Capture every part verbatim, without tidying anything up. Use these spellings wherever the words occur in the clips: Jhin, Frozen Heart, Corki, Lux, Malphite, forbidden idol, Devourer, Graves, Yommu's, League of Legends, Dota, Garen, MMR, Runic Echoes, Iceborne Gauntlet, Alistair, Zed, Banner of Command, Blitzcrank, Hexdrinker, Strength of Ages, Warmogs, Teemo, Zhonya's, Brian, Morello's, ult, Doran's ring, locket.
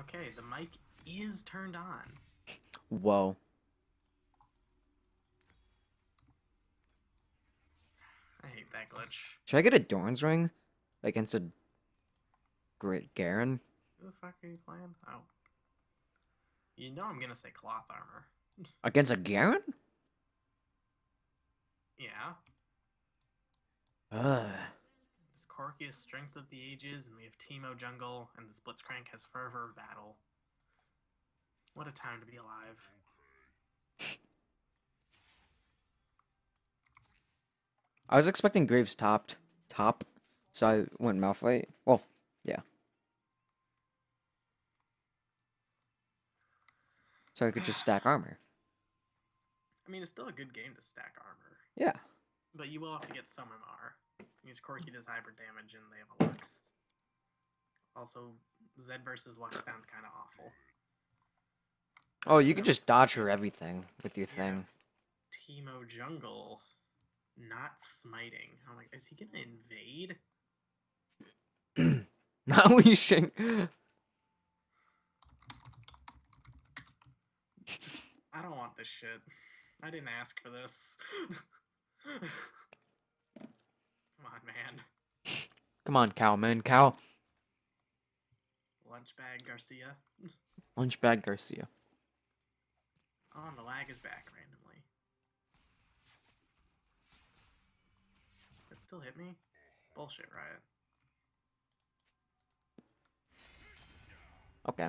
Okay, the mic is turned on. Whoa. I hate that glitch. Should I get a Doran's ring against a Great Garen? Who the fuck are you playing? Oh. You know I'm gonna say cloth armor. Against a Garen? Yeah. Ugh. This Corki is Strength of the Ages, and we have Teemo jungle, and this Blitzcrank has Fervor Battle. What a time to be alive. I was expecting Graves topped. Top. So I went Malphite. Well, yeah. So I could just stack armor. I mean, it's still a good game to stack armor. Yeah. But you will have to get some M R. Because Corki does hybrid damage and they have a Lux. Also, Zed versus Lux sounds kind of awful. Oh, you can just dodge her everything with your yeah. thing. Teemo jungle. Not smiting. I'm like, is he gonna invade? Not leashing. Just, I don't want this shit. I didn't ask for this. Come on, man. Come on, cow, man, cow. Lunchbag Garcia. Lunchbag Garcia. Oh, and the lag is back randomly. It still hit me? Bullshit, Riot. Okay.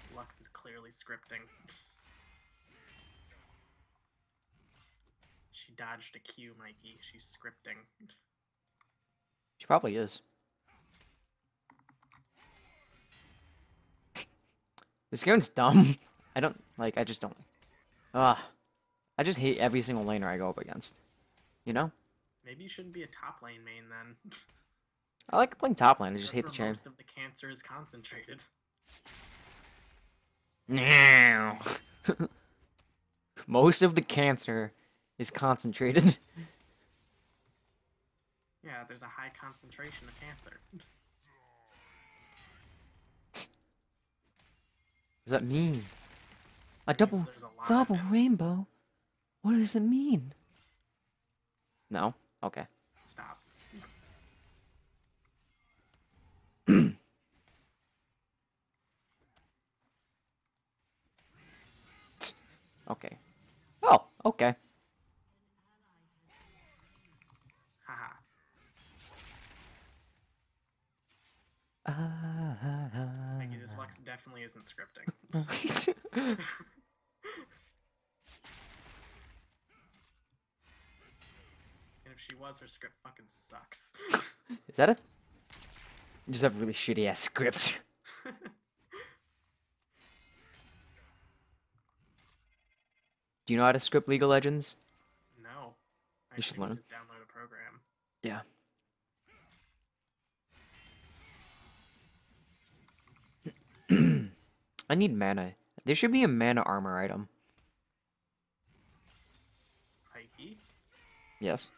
This Lux is clearly scripting. She dodged a Q, Mikey. She's scripting. She probably is. This game's dumb. I don't, like, I just don't. Ugh. I just hate every single laner I go up against. You know? Maybe you shouldn't be a top lane main, then. I like playing top lane. I just That's hate the chain. Most of the cancer is concentrated. No. Most of the cancer... is concentrated. Yeah, there's a high concentration of cancer. What does that mean? A double, a double rainbow? What does it mean? No? Okay. Stop. Okay. Oh, okay. Thank you, this Lux definitely isn't scripting. And if she was, her script fucking sucks. Is that it? You just have a really shitty ass script. Do you know how to script League of Legends? No. I you should learn. Just download a program. Yeah. I need mana. There should be a mana armor item. Pikey? Yes.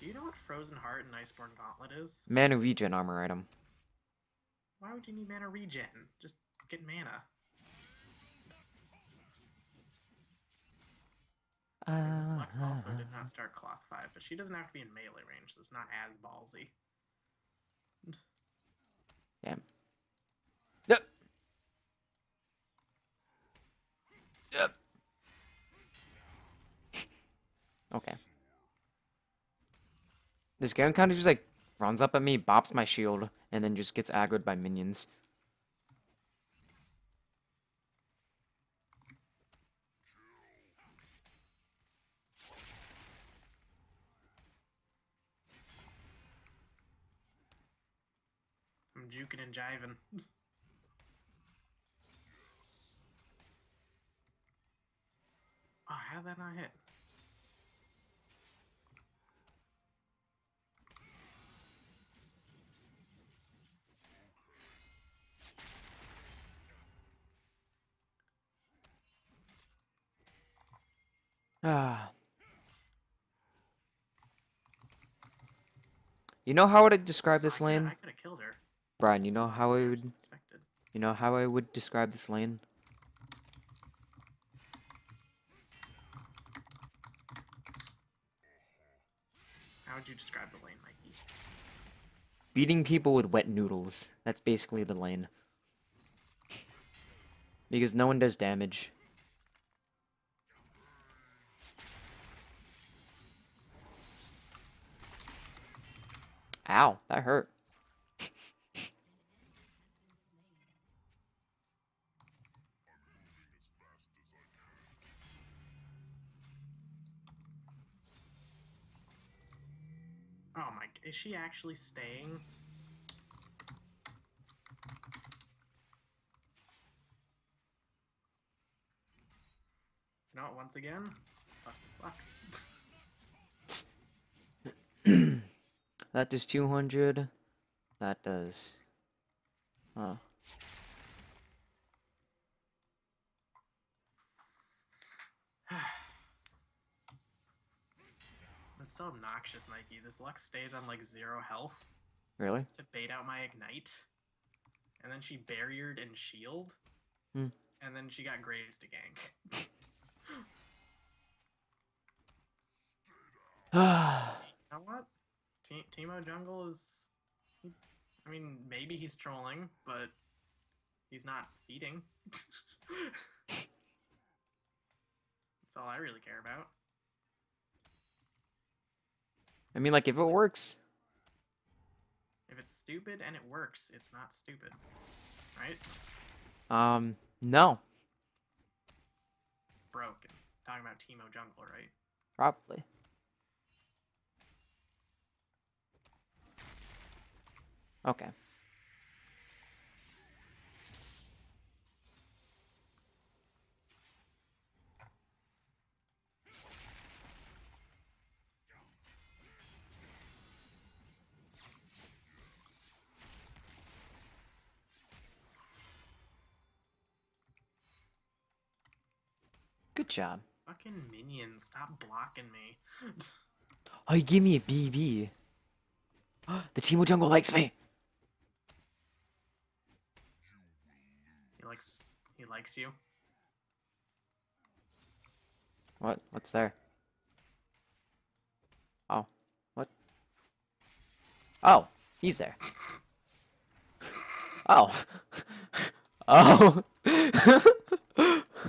Do you know what Frozen Heart and Iceborne Gauntlet is? Mana regen armor item. Why would you need mana regen? Just get mana. Uh, this Lux also did not start Cloth five, but she doesn't have to be in melee range, so it's not as ballsy. Damn. Yep. Yep. Okay. This Garen kind of just like runs up at me, bops my shield, and then just gets aggroed by minions. I'm juking and jiving. Oh, how'd that not hit? Ah. You know how would I describe this lane? I could have killed her. Brian, you know how I would. You know how I would describe this lane? How would you describe the lane, Mikey? Beating people with wet noodles. That's basically the lane. Because no one does damage. Ow, that hurt. Oh my, is she actually staying? Not once again. Fuck this Lux. That does two hundred. That does. Huh. That's so obnoxious, Mikey. This Lux stayed on like zero health. Really? To bait out my ignite. And then she barriered and shield. Hmm. And then she got Graves to gank. Ah. You know what? Te Teemo jungle is... I mean, maybe he's trolling, but he's not feeding. That's all I really care about. I mean, like, if it works. If it's stupid and it works, it's not stupid. Right? Um, no. Broken. Talking about Teemo jungle, right? Probably. Okay. Good job. Fucking minions, stop blocking me. Oh, you give me a B B. The Teemo jungle likes me. Likes, he likes you. What? What's there? Oh. What? Oh! He's there. Oh! Oh!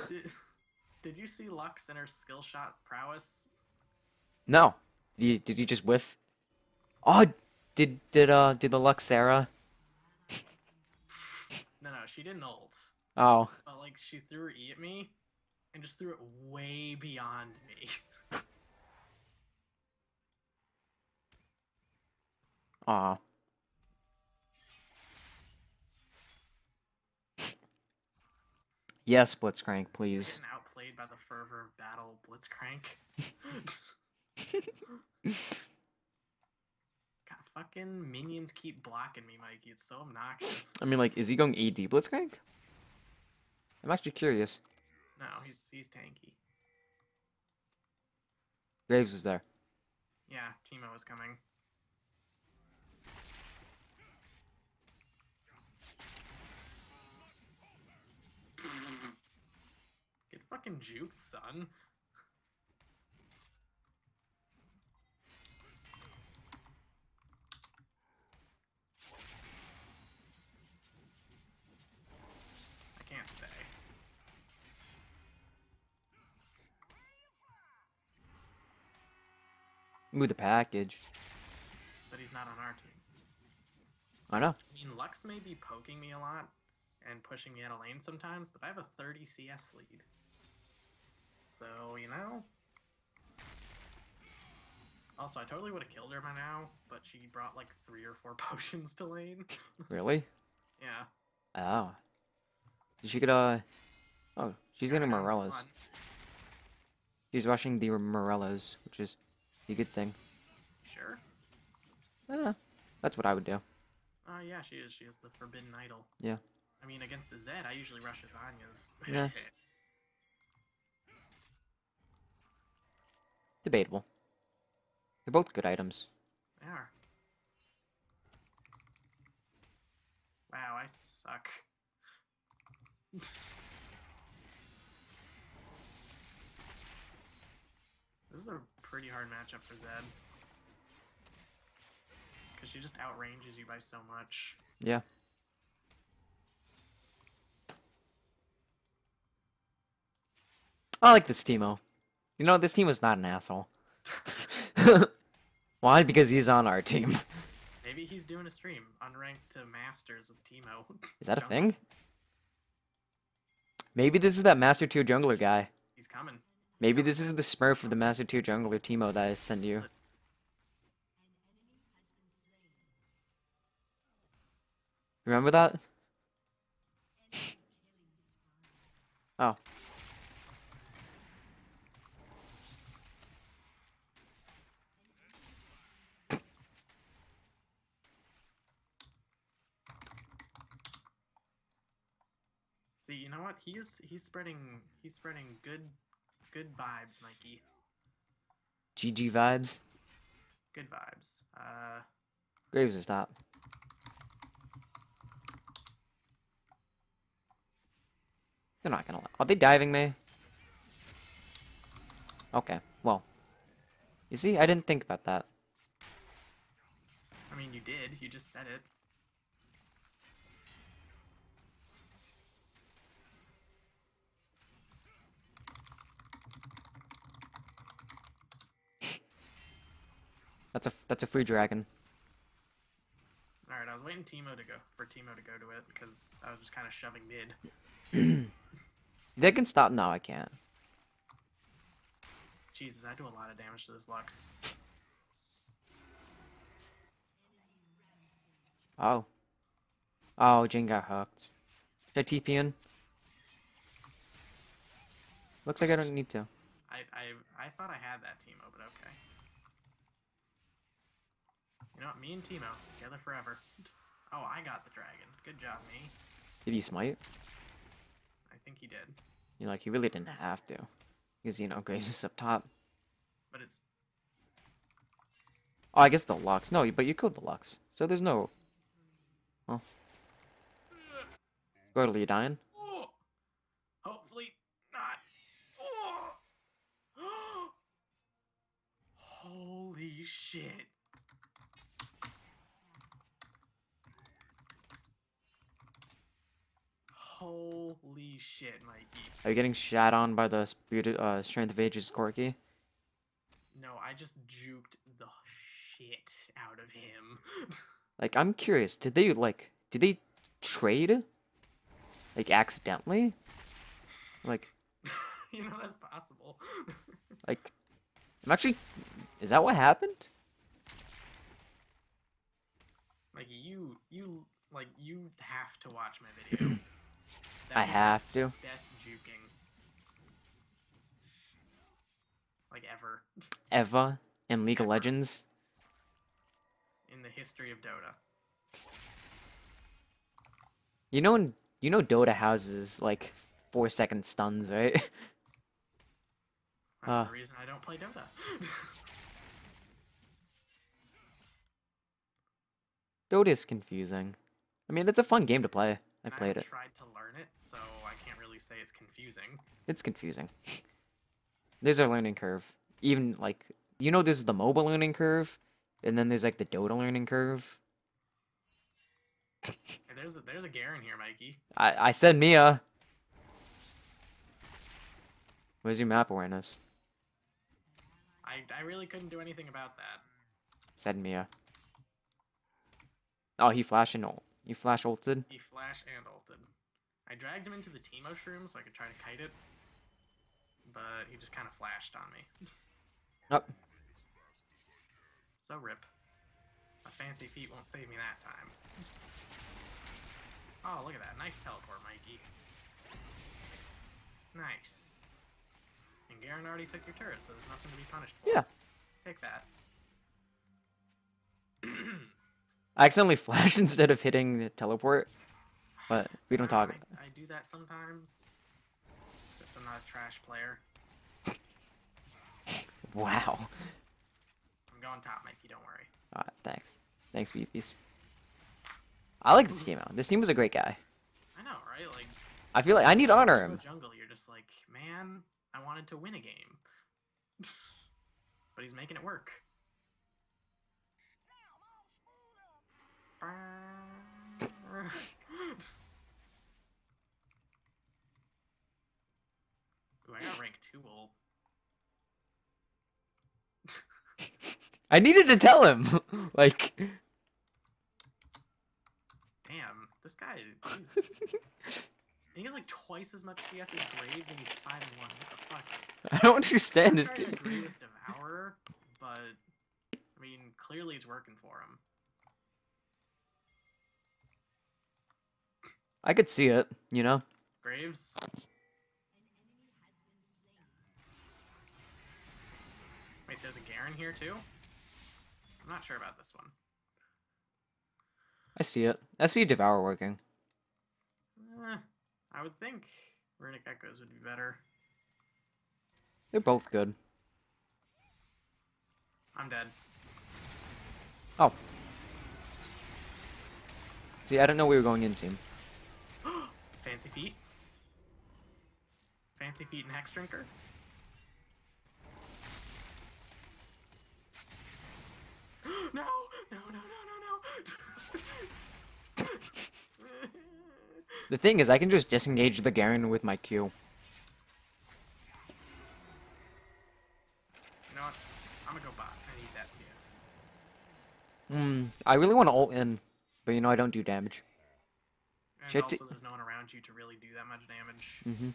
did, did you see Lux and her skill shot prowess? No. Did you, did you just whiff? Oh! Did, did, uh, did the Lux Sarah? No, no, she didn't ult. Oh. But, like, she threw her E at me, and just threw it way beyond me. Aw. Yes, Blitzcrank, please. Getting outplayed by the fervor of battle, Blitzcrank. God, fucking minions keep blocking me, Mikey. It's so obnoxious. I mean, like, is he going A D Blitzcrank? I'm actually curious. No, he's he's tanky. Graves is there. Yeah, Teemo is coming. Get fucking juked, son. I can't stay. Move the package. But he's not on our team. I know. I mean, Lux may be poking me a lot and pushing me out of lane sometimes, but I have a thirty C S lead. So, you know. Also, I totally would have killed her by now, but she brought like three or four potions to lane. Really? Yeah. Oh. Did she get a... Oh, she's getting Morello's. She's rushing the Morello's, which is... a good thing. Sure. Uh, that's what I would do. Oh, uh, yeah, she is. She is the forbidden idol. Yeah. I mean, against a Zed, I usually rush Zhonya's. Yeah. Debatable. They're both good items. They are. Wow, I suck. This is a pretty hard matchup for Zed. Because she just outranges you by so much. Yeah. I like this Teemo. You know, this team was not an asshole. Why? Because he's on our team. Maybe he's doing a stream, unranked to Masters with Teemo. Is that a thing? Maybe this is that Master Tier Jungler guy. He's coming. Maybe this is the smurf of the Master Tier Jungler Teemo that I sent you. Remember that? Oh. See, you know what? He is he's spreading he's spreading good good vibes, Mikey. G G vibes. Good vibes. Uh Graves is top. They're not gonna lie. Are they diving me? Okay, well. You see, I didn't think about that. I mean, you did, you just said it. That's a that's a free dragon. All right, I was waiting Teemo to go for Teemo to go to it because I was just kind of shoving mid. They can stop. No, I can't. Jesus, I do a lot of damage to this Lux. Oh, oh, Jhin got hooked. Should I T P in? Looks like I don't need to. I I I thought I had that Teemo, but okay. You know what, me and Teemo, together forever. Oh, I got the dragon. Good job, me. Did he smite? I think he did. You know, like, he really didn't have to. Because, you know, Graves is up top. But it's... Oh, I guess the Lux. No, but you killed the Lux. So there's no... Well... Gortal, you dying? Oh, hopefully not. Oh. Holy shit. Holy shit, Mikey. Are you getting shat on by the uh, Strength of Ages Corki? No, I just juked the shit out of him. Like, I'm curious, did they, like, did they trade? Like, accidentally? Like... You know, that's possible. Like, I'm actually... Is that what happened? Mikey, you, you, like, you have to watch my video. That I have to. Best juking. Like ever. Ever in League ever. of Legends. In the history of Dota. You know, you know, Dota houses like four second stuns, right? That's uh, the reason I don't play Dota. Dota is confusing. I mean, it's a fun game to play. I played it. I tried to learn it, so I can't really say it's confusing. It's confusing. There's a learning curve. Even, like, you know there's the MOBA learning curve, and then there's, like, the Dota learning curve. Hey, there's, a, there's a Garen here, Mikey. I, I said Mia. Where's your map awareness? I, I really couldn't do anything about that. Said Mia. Oh, he flashed an ult. You flash ulted? He flash and ulted. I dragged him into the Teemo shroom so I could try to kite it. But he just kind of flashed on me. Yep. Oh. So rip. My fancy feet won't save me that time. Oh, look at that. Nice teleport, Mikey. Nice. And Garen already took your turret, so there's nothing to be punished for. Yeah. Take that. I accidentally flashed instead of hitting the teleport, but we don't talk about it. I do that sometimes, if I'm not a trash player. Wow. I'm going top, Mikey, don't worry. Alright, thanks. Thanks, B Ps. I like this Teemo. This Teemo's a great guy. I know, right? Like, I feel like I need honor him. Jungle, you're just like, man, I wanted to win a game. But he's making it work. Ooh, I got rank two ult. I needed to tell him. Like, damn, this guy, he's he has like twice as much C S as Graves, and he's five and one. What the fuck? I don't understand this dude. Agree with Devourer, but I mean, clearly it's working for him. I could see it, you know. Graves. Wait, there's a Garen here too? I'm not sure about this one. I see it. I see Devour working. Eh, I would think Runic Echoes would be better. They're both good. I'm dead. Oh. See, I didn't know we were going in team. Fancy feet. Fancy feet and Hexdrinker. No! No, no, no, no, no! The thing is, I can just disengage the Garen with my Q. You know what? I'm gonna go bot. I need that C S. Hmm. I really want to ult in, but you know I don't do damage. And Should also there's no one around you to really do that much damage. Mm-hmm.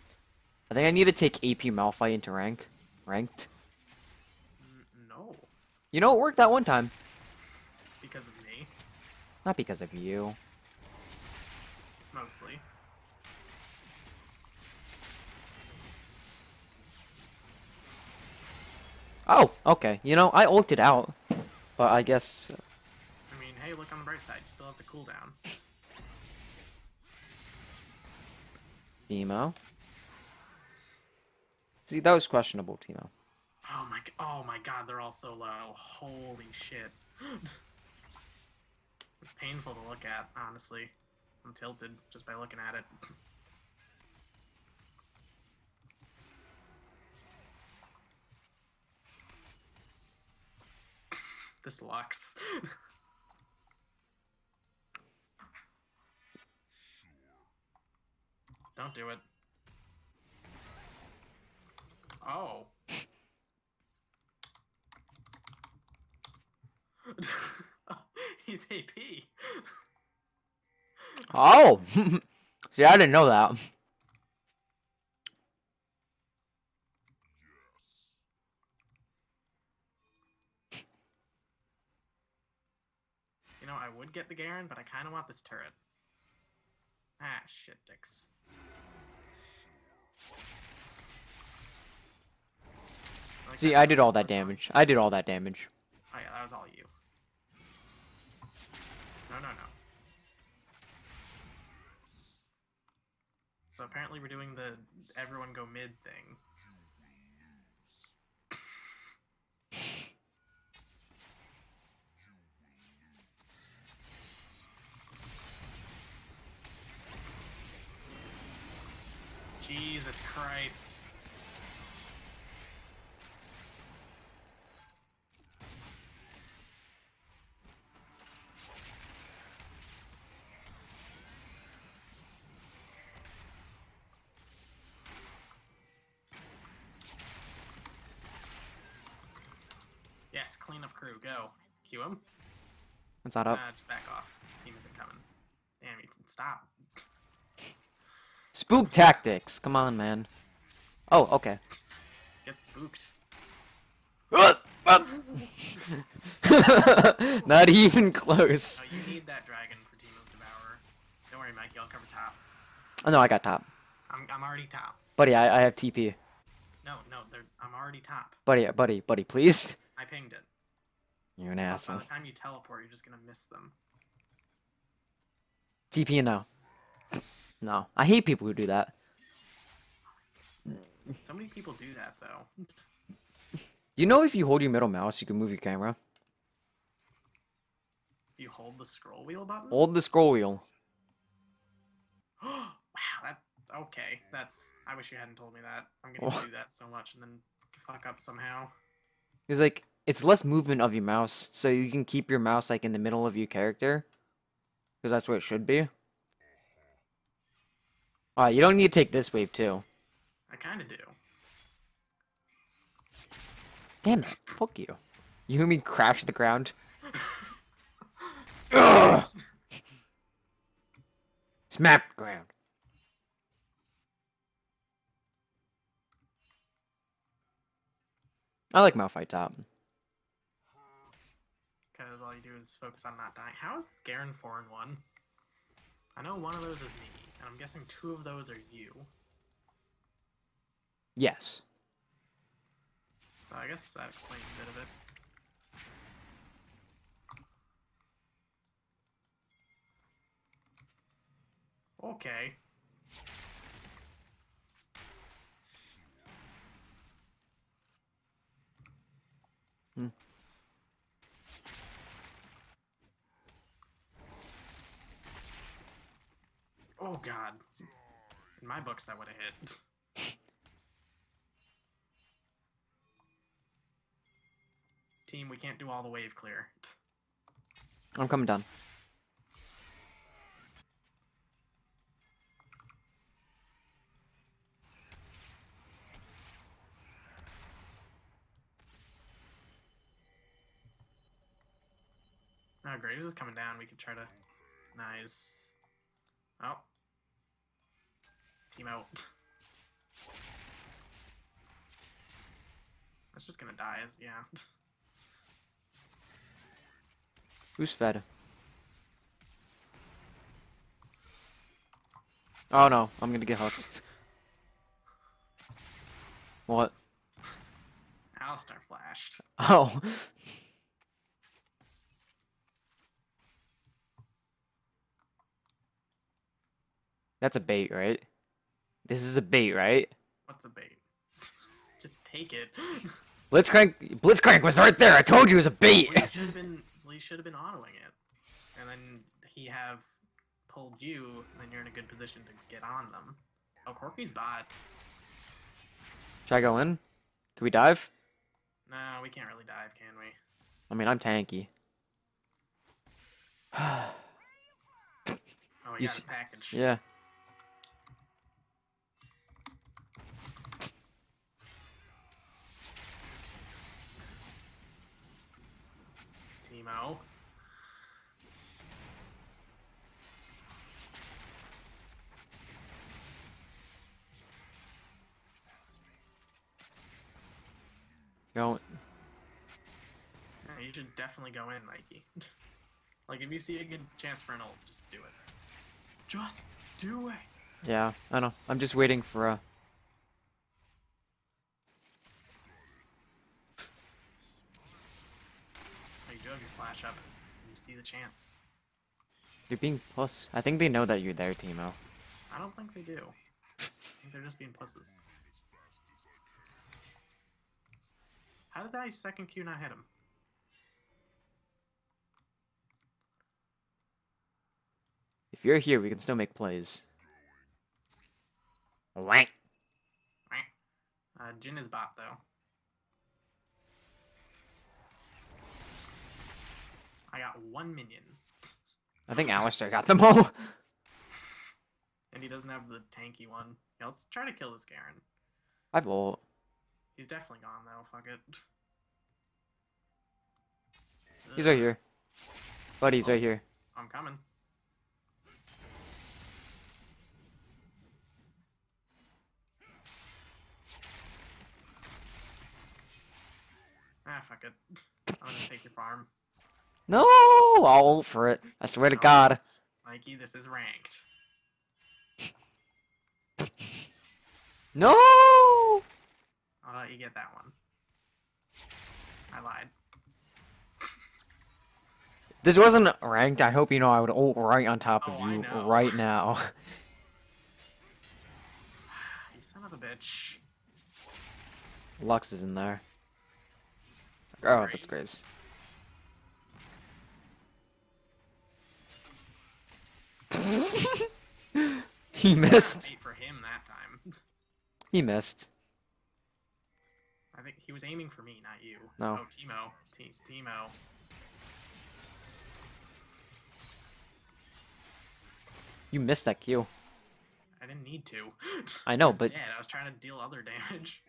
I think I need to take A P Malphite into rank. Ranked. No. You know, it worked that one time. Because of me? Not because of you. Mostly. Oh, okay. You know, I ulted out. But I guess... I mean, hey, look on the bright side. You still have the cooldown. Teemo. See, that was questionable, Teemo. Oh my, oh my god, they're all so low. Holy shit. It's painful to look at, honestly. I'm tilted just by looking at it. This Lux. Don't do it. Oh. He's A P. Oh! See, I didn't know that. Yes. You know, I would get the Garen, but I kind of want this turret. Ah, shit, dicks. Like See, I did all that damage. I did all that damage. Oh yeah, that was all you. No, no, no. So apparently we're doing the everyone go mid thing. Jesus Christ. Yes, clean up crew, go. Q him. It's not up. Uh, just back off. Team isn't coming. Damn, you can stop. Spook tactics. Come on, man. Oh, okay. Get spooked. Not even close. Oh, you need that dragon for Team of Devourer. Don't worry, Mikey, I'll cover top. Oh, no, I got top. I'm, I'm already top. Buddy, I, I have T P. No, no, I'm already top. Buddy, buddy, buddy, please. I pinged it. You're an asshole. By the time you teleport, you're just gonna miss them. T P and no. No. I hate people who do that. So many people do that, though. You know, if you hold your middle mouse, you can move your camera. You hold the scroll wheel button? Hold the scroll wheel. Wow, that... Okay, that's... I wish you hadn't told me that. I'm gonna oh. do that so much and then fuck up somehow. It's like, it's less movement of your mouse, so you can keep your mouse, like, in the middle of your character. Because that's where it should be. Alright, you don't need to take this wave, too. I kinda do. Damn it, fuck you. You hear me crash the ground? Ugh! Smack the ground. I like Malphite top. Because all you do is focus on not dying. How is Garen four and one? I know one of those is me, and I'm guessing two of those are you. Yes. So I guess that explains a bit of it. Okay. Hmm. Oh god. In my books that would have hit. Team, we can't do all the wave clear. I'm coming down. Oh, Graves is coming down. We could try to... Nice. Oh. Teemo. That's just gonna die, yeah. Who's fed? Oh no, I'm gonna get hooked. What? Alistair flashed. Oh. That's a bait, right? This is a bait, right? What's a bait? Just take it. Blitzcrank, Blitzcrank was right there. I told you it was a bait. Well, you should have been, well, you should have been autoing it, and then he have pulled you, and then you're in a good position to get on them. Oh, Corki's bot. Should I go in? Can we dive? No, we can't really dive, can we? I mean, I'm tanky. Oh, he got his package. Yeah. Teemo. Go. Yeah, you should definitely go in, Mikey. Like, if you see a good chance for an ult, just do it. Just do it. Yeah, I know. I'm just waiting for a. Flash up and you see the chance. You're being puss. I think they know that you're there, Teemo. I don't think they do. I think they're just being pusses. How did that second Q not hit him? If you're here, we can still make plays. Wank. Uh, Jhin is bot, though. I got one minion. I think Alistair got them all. And he doesn't have the tanky one. Yeah, let's try to kill this Garen. I've ult. He's definitely gone though, fuck it. He's right here. Buddy's oh, right here. I'm coming. Ah, fuck it. I'm gonna take your farm. No, I'll ult for it. I swear no, to God. Mikey, this is ranked. No! I'll let you get that one. I lied. This wasn't ranked. I hope you know I would ult right on top oh, of you right now. You son of a bitch. Lux is in there. Oh, that's Graves. He missed. For him that time. He missed. I think he was aiming for me, not you. No. Oh, Teemo. Te Teemo. You missed that Q. I didn't need to. I know, I but... Dead. I was trying to deal other damage.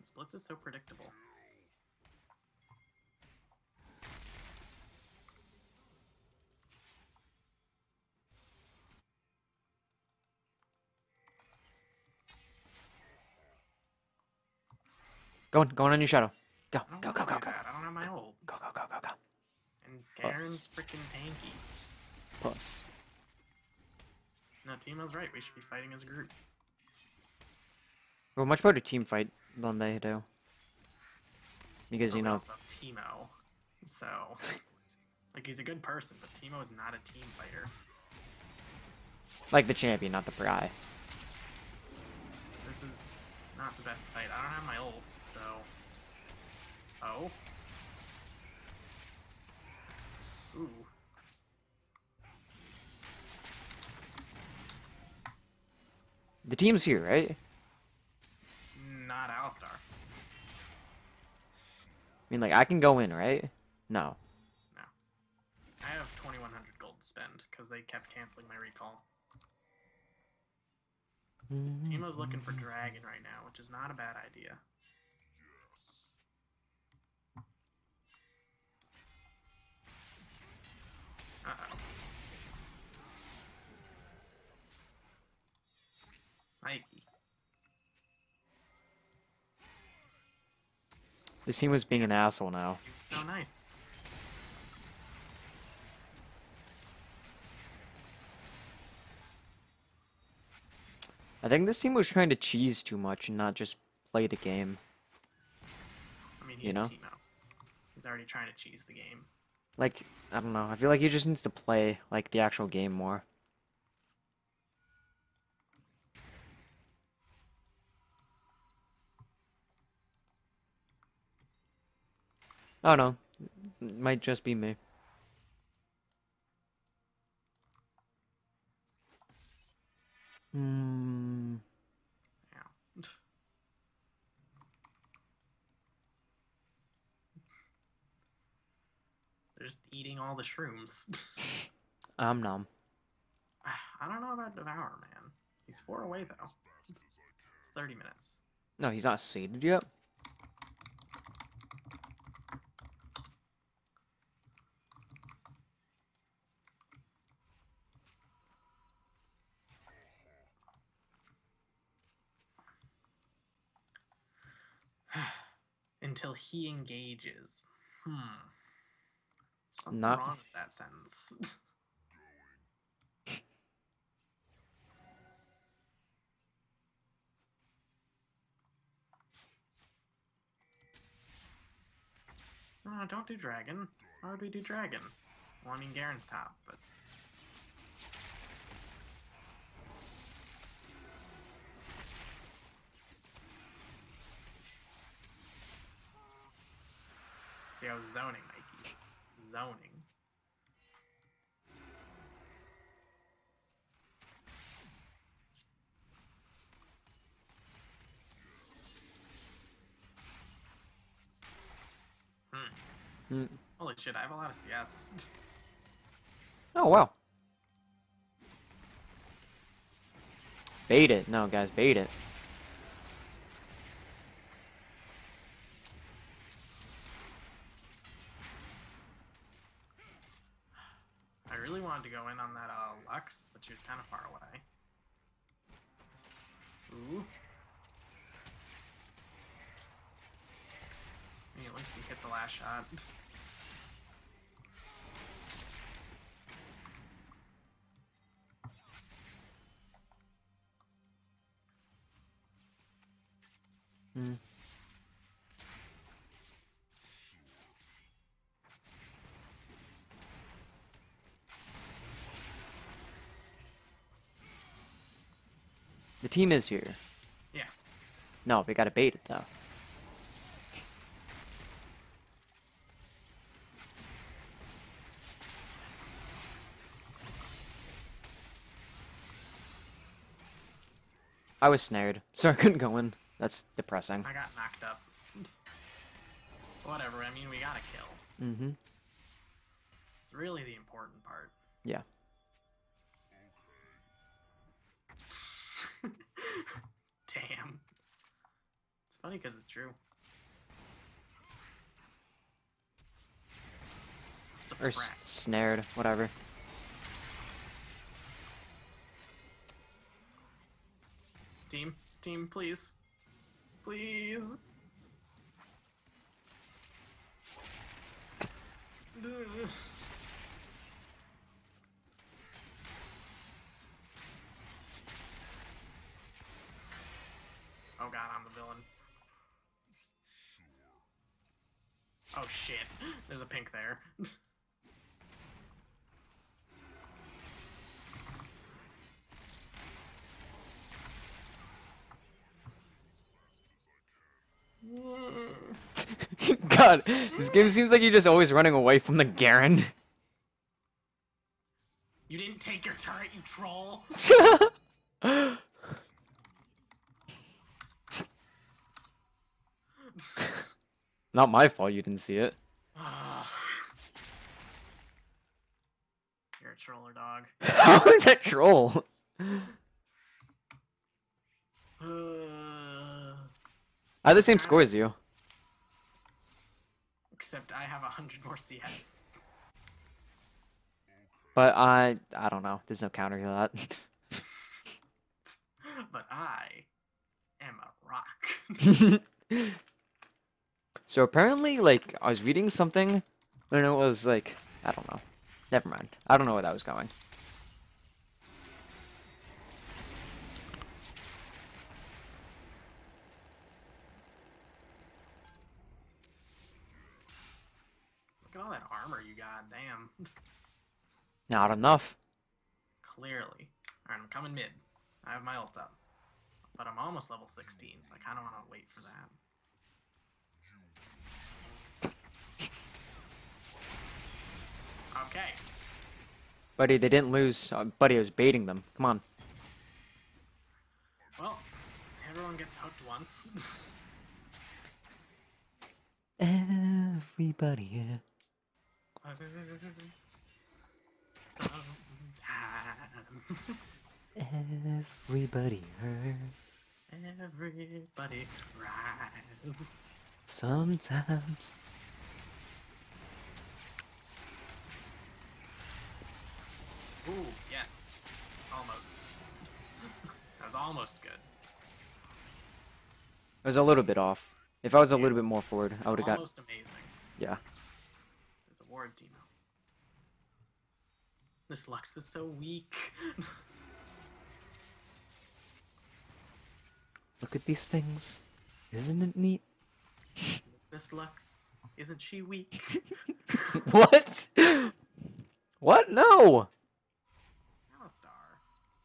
This blitz is so predictable. Go on, go on, on your shadow. Go, I don't go, go, go, go, go. I don't have my ult. Go, go, go, go, go. And Garen's freaking tanky. Plus. No, Teemo's right. We should be fighting as a group. Well, much better team fight than they do. Because, you know. Teemo. So. Like, he's a good person, but Teemo is not a team fighter. Like the champion, not the pry. This is. Not the best fight. I don't have my ult, so... Oh? Ooh. The team's here, right? Not Alistair. I mean, like, I can go in, right? No. No. I have twenty-one hundred gold to spend, because they kept canceling my recall. Teemo's looking for dragon right now, which is not a bad idea. Uh-oh. Mikey. This team was being an asshole now. He was so nice. I think this team was trying to cheese too much and not just play the game. I mean, he's you know? Teemo. He's already trying to cheese the game. Like, I don't know. I feel like he just needs to play, like, the actual game more. I don't know. It might just be me. Hmm. Yeah. They're just eating all the shrooms. I'm numb. I don't know about Devourer, man. He's far away, though. It's thirty minutes. No, he's not seated yet. Until he engages. Hmm. Something Not... wrong with that sentence. No, don't do dragon. Why would we do dragon? Well, I mean, Garen's top, but... See, I was zoning, Mikey. Zoning. Hmm. Mm. Holy shit, I have a lot of C S. Oh, wow. Bait it. No, guys, bait it. But she was kind of far away. Ooh. I mean, at least you hit the last shot. Hmm. team is here. Yeah. No, we gotta bait it though. I was snared, so I couldn't go in. That's depressing. I got knocked up. Whatever, I mean, we gotta kill. Mm-hmm. It's really the important part. Yeah. Damn. It's funny because it's true. Suppressed. Or snared, whatever. Team, team, please. Please. Oh god, I'm the villain. Oh shit, there's a pink there. God, this game seems like you're just always running away from the Garen. You didn't take your turret, you troll! Not my fault you didn't see it. You're a troller, dog. How is that troll? Uh, I have the same score as you. Except I have a hundred more C S. But I... I don't know. There's no counter to that. But I... am a rock. So apparently, like, I was reading something, and it was like... I don't know. Never mind. I don't know where that was going. All that armor you got, damn. Not enough. Clearly. Alright, I'm coming mid. I have my ult up. But I'm almost level sixteen, so I kind of want to wait for that. Okay. Buddy, they didn't lose. Uh, buddy, I was baiting them. Come on. Well, everyone gets hooked once. Everybody here. Yeah. Sometimes. Everybody hurts. Everybody cries. Sometimes. Ooh, yes. Almost. That was almost good. I was a little bit off. If I was a yeah. little bit more forward, I would have got... almost amazing. Yeah. Ward Teemo. This Lux is so weak. Look at these things. Isn't it neat? This Lux, isn't she weak? What? What? No! Alistair,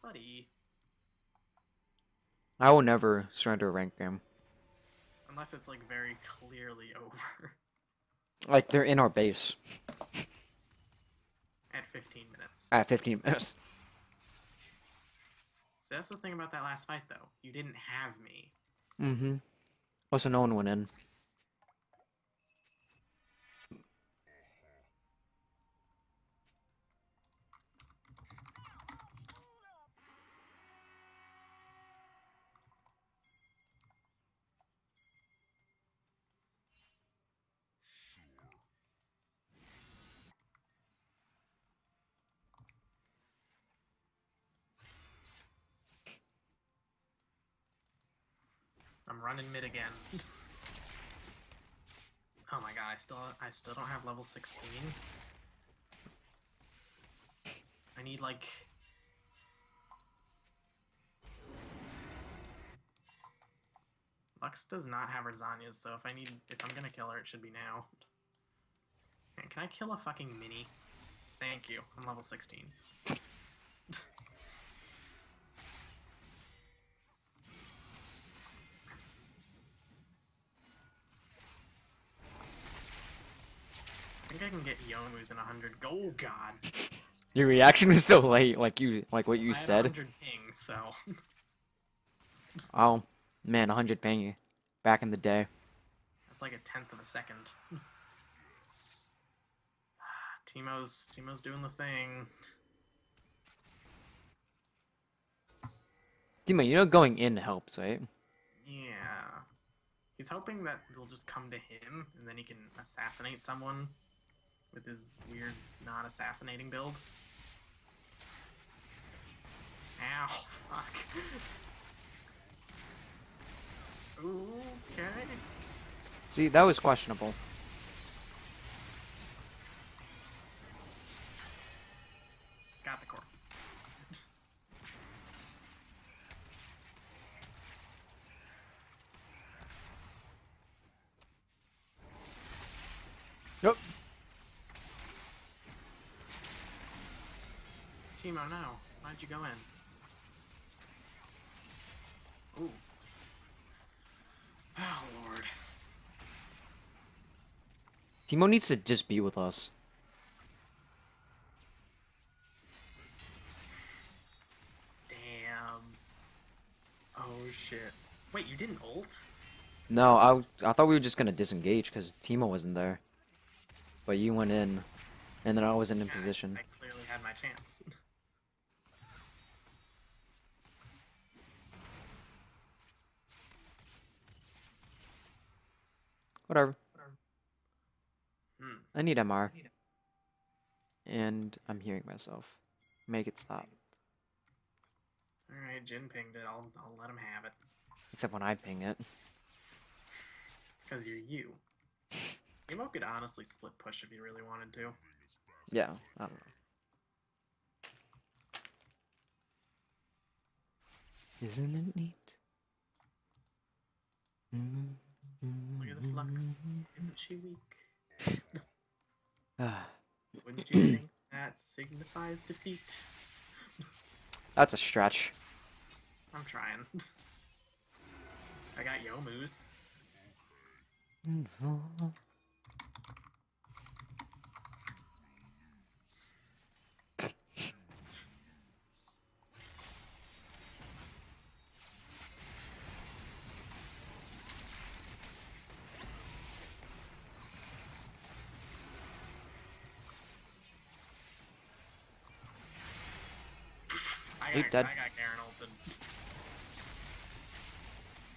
buddy. I will never surrender a ranked game. Unless it's like very clearly over. Like, they're in our base. At fifteen minutes. At fifteen minutes. So that's the thing about that last fight, though. You didn't have me. Mm-hmm. Also, no one went in. I'm running mid again. Oh my god, I still I still don't have level sixteen. I need like Lux does not have her Zhonya's, so if I need if I'm gonna kill her, it should be now. Man, can I kill a fucking mini? Thank you. I'm level sixteen. I can get Yommu's in a hundred. Oh god. Your reaction is so late, like you, like what you I said. one hundred ping, so. Oh, man, one hundred ping back in the day. That's like a tenth of a second. Teemo's, Teemo's doing the thing. Teemo, you know going in helps, right? Yeah. He's hoping that they'll just come to him, and then he can assassinate someone with his weird non-assassinating build. Ow, fuck. Okay. See, that was questionable. Got the core. Yep. Teemo, no. Why'd you go in? Ooh. Oh, Lord. Teemo needs to just be with us. Damn. Oh, shit. Wait, you didn't ult? No, I, I thought we were just gonna disengage because Teemo wasn't there. But you went in, and then I wasn't in position. I clearly had my chance. Whatever. Whatever. Hmm. I need M R. I need and I'm hearing myself. Make it stop. Alright, Jhin pinged it. I'll, I'll let him have it. Except when I ping it. It's because you're you. Teemo could honestly split push if he really wanted to. Yeah, I don't know. Isn't it neat? Look at this Lux. Isn't she weak? Wouldn't you think that signifies defeat? That's a stretch. I'm trying. I got Yommu's. I got, I got Garen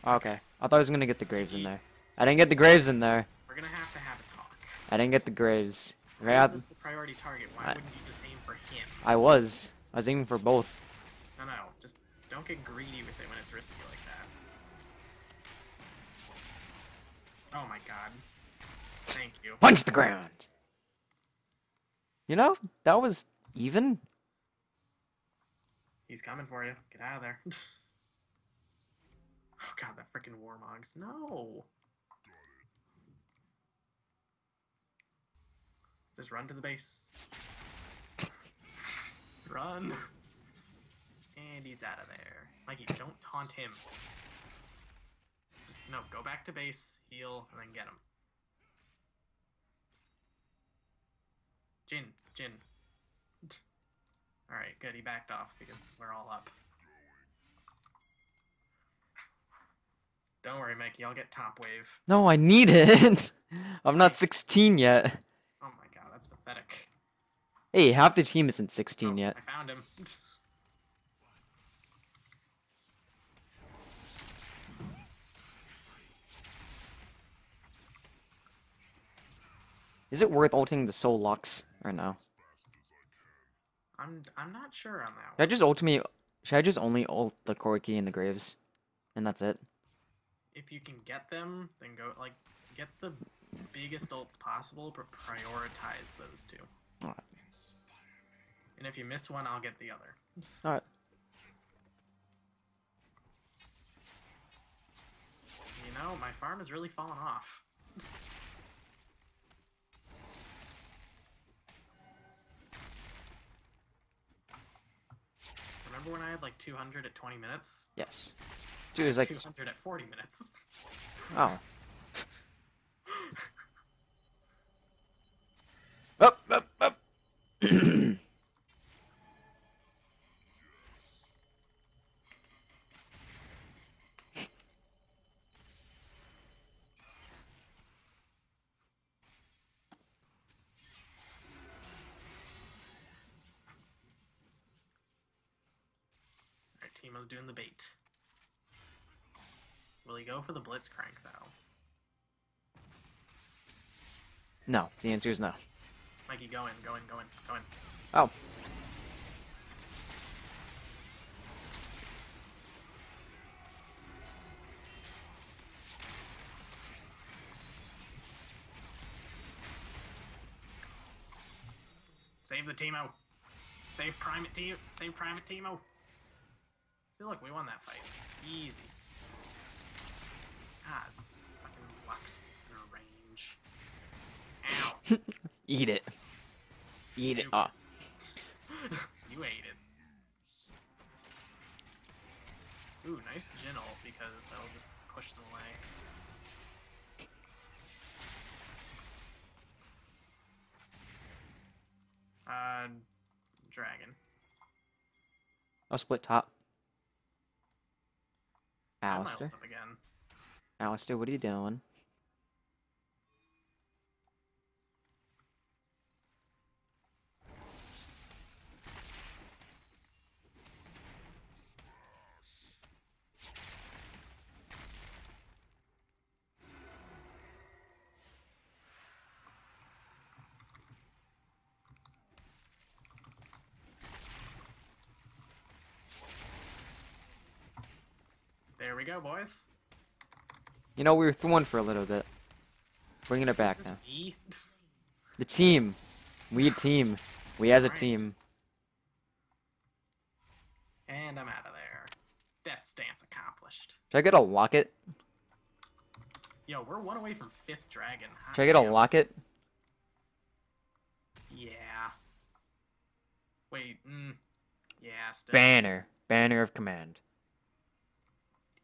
ulted. Okay. I thought I was gonna get the Graves in there. I didn't get the Graves in there. We're gonna have to have a talk. I didn't get the Graves. Graves is the priority target. Why I, wouldn't you just aim for him? I was. I was aiming for both. No, no. Just don't get greedy with it when it's risky like that. Oh my god. Thank you. Punch the ground! You know, that was even. He's coming for you. Get out of there. Oh god, that freaking Warmogs. No! Just run to the base. Run! And he's out of there. Mikey, don't taunt him. Just, no, go back to base, heal, and then get him. Jhin, Jhin. Alright, good, he backed off because we're all up. Don't worry, Mikey, I'll get top wave. No, I need it! I'm not sixteen yet. Oh my god, that's pathetic. Hey, half the team isn't sixteen oh, yet. I found him. Is it worth ulting the Soul Lux or no? I'm I'm not sure on that one. Should I just ult me? Should I just only ult the Corki and the Graves, and that's it? If you can get them, then go like get the biggest ults possible, but prioritize those two. All right. And if you miss one, I'll get the other. All right. You know, my farm has really fallen off. Remember when I had like two hundred at twenty minutes? Yes. Dude, it was like two hundred at forty minutes. Oh. Teemo's doing the bait. Will he go for the Blitzcrank, though? No. The answer is no. Mikey, go in, go in, go in, go in. Oh. Save the Teemo. Save Private Teemo. Save Private Teemo. See, look, we won that fight. Easy. God, fucking Lux in a range. Ow. Eat it. Eat you, it up. You ate it. Ooh, nice Jhin ult, because that'll just push them away. Uh, dragon. I'll split top. Alistair. Again. Alistair, what are you doing? There we go, boys. You know, we were thrown for a little bit. Bringing it back now. Me? The team. We a team. We as a right. team. And I'm out of there. Death stance accomplished. Should I get a locket? Yo, we're one away from fifth dragon. Hot Should I get damn. a locket? Yeah. Wait, mm. Yeah, still. Banner. Banner of Command.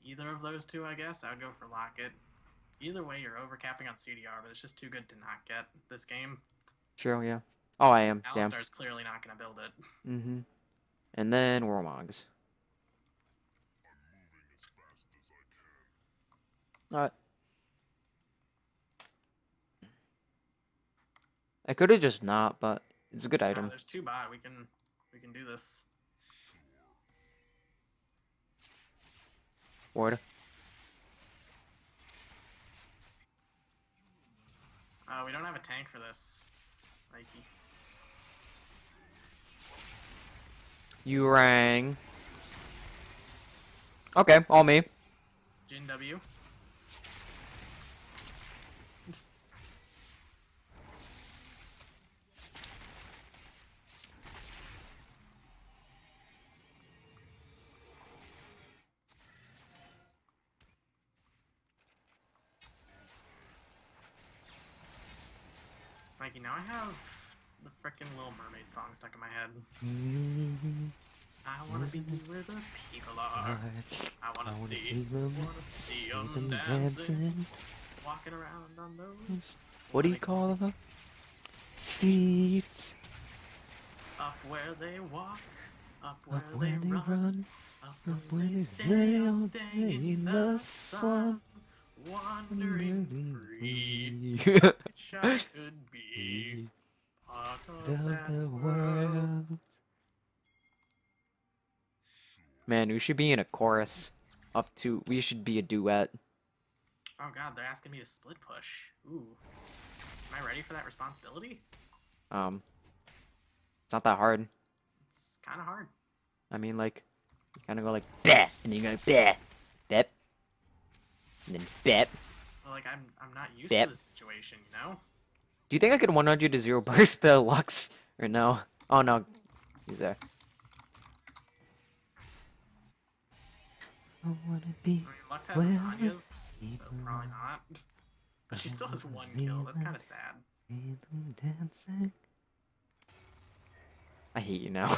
Either of those two, I guess. I would go for Locket. Either way, you're overcapping on C D R, but it's just too good to not get this game. Sure, yeah. Oh, I am. Alistair's Damn. clearly not going to build it. Mm-hmm. And then Warmogs. Alright. I could have just not, but it's a good yeah, item. There's two bot. We can, we can do this. Ward. Uh, we don't have a tank for this, Mikey. You rang. Okay, all me. Jhin W. Mikey, now I have the frickin' Little Mermaid song stuck in my head. I wanna be where the people are. I wanna, I wanna see, see them, wanna see them dancing. dancing. Walking around on those... What do you call them? Feet. Up where they walk, up where, up where they, they run, run, up where, up where they stay all day in the sun. Wandering free, which I could be part of that the world. world. Man, we should be in a chorus. Up to, we should be a duet. Oh god, they're asking me to split push. Ooh, am I ready for that responsibility? Um, it's not that hard. It's kind of hard. I mean, like, you kind of go like bah, and then you go bah, bep. And then bep. Well, like I'm, I'm not used bep. to this situation, you know. Do you think I could one hundred to zero burst the Lux or no? Oh no, he's there. I wanna be. I mean, Lux has Zhonya's, so probably not. But she still has one kill. That's kind of sad. I hate you now.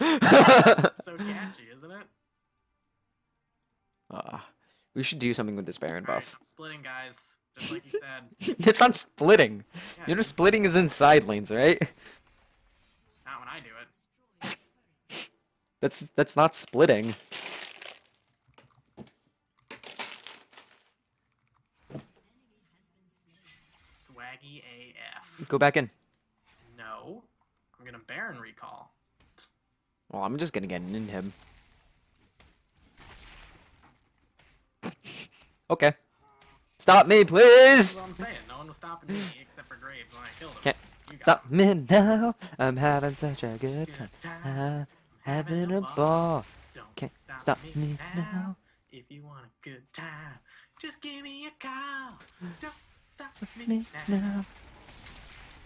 It's so catchy, isn't it? Ah. Uh. We should do something with this Baron buff. Right, I'm splitting, guys. Just like you said. It's not splitting. Yeah, you know, splitting is in side lanes, right? Not when I do it. that's that's not splitting. Swaggy A F. Go back in. No, I'm gonna Baron recall. Well, I'm just gonna get an in him. Okay. Stop me, please! That's what I'm saying. No one was stopping me except for Graves when I killed him. Can't stop me now. I'm having such a good time. I'm having a ball. Can't stop me now. If you want a good time, just give me a call. Don't stop me now.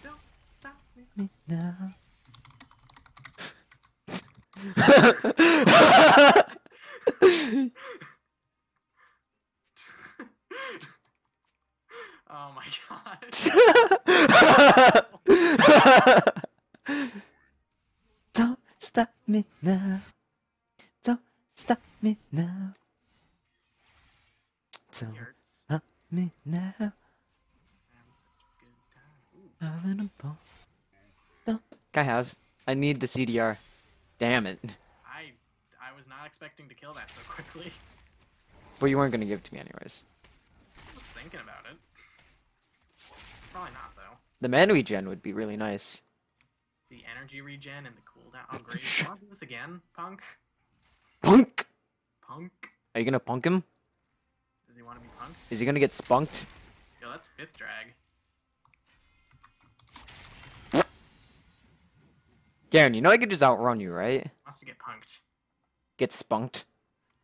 Don't stop me now. Oh my god. Don't stop me now. Don't stop me now. Don't stop me now. I'm in a ball. Don't. Guy has. I need the C D R. Damn it. I I was not expecting to kill that so quickly. But you weren't going to give it to me anyways. I was thinking about it. Probably not, though. The mana regen would be really nice. The energy regen and the cooldown. Oh, great. You want to do this again, punk? Punk! Punk? Are you gonna punk him? Does he want to be punked? Is he gonna get spunked? Yo, that's fifth drag. Garen, you know I could just outrun you, right? He wants to get punked. Get spunked.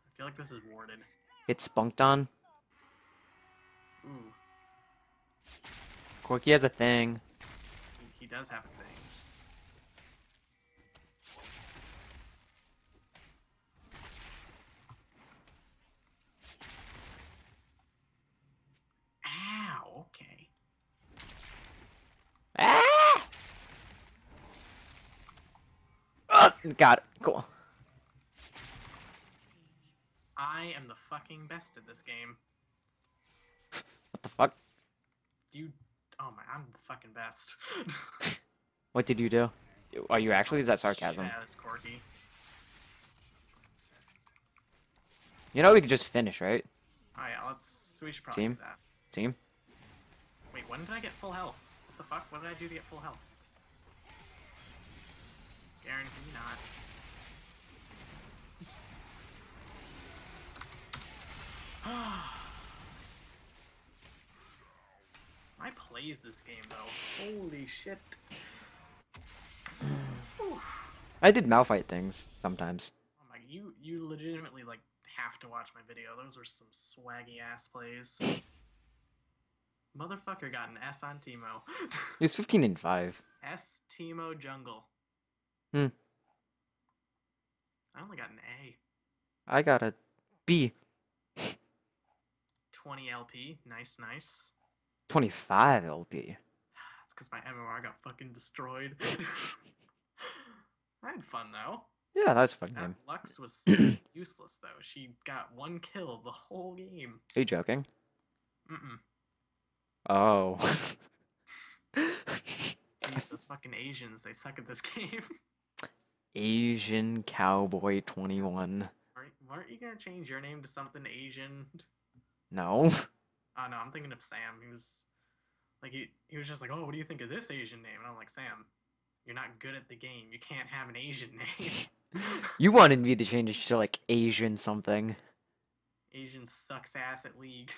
I feel like this is warded. Get spunked on. Ooh. Corki has a thing. He does have a thing. Ow, okay. Ah! Oh, got it. Cool. I am the fucking best at this game. What the fuck? You... Oh my, I'm the fucking best. What did you do? Are you actually? Is that sarcasm? Yeah, that's Corki. You know we could just finish, right? Oh yeah, let's... We should probably Team. do that. Team? Wait, when did I get full health? What the fuck? What did I do to get full health? Garen, can you not? Ah. I plays this game though. Holy shit. I did Malphite things sometimes. Oh my, you you legitimately like have to watch my video. Those were some swaggy ass plays. Motherfucker got an S on Teemo. He was fifteen and five. S Teemo jungle. Hmm. I only got an A. I got a B. twenty L P. Nice, nice. twenty-five L P. It's because my M M R got fucking destroyed. I had fun though. Yeah, that was fun game. Lux was useless though. She got one kill the whole game. Are you joking? Mm-mm. Oh. See, those fucking Asians, they suck at this game. Asian Cowboy twenty-one. Aren't, aren't you gonna change your name to something Asian? No. Oh, no, I'm thinking of Sam. He was like, he, he was just like, oh, what do you think of this Asian name? And I'm like, Sam, you're not good at the game. You can't have an Asian name. You wanted me to change it to, like, Asian something. Asian sucks ass at League.